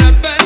الرب.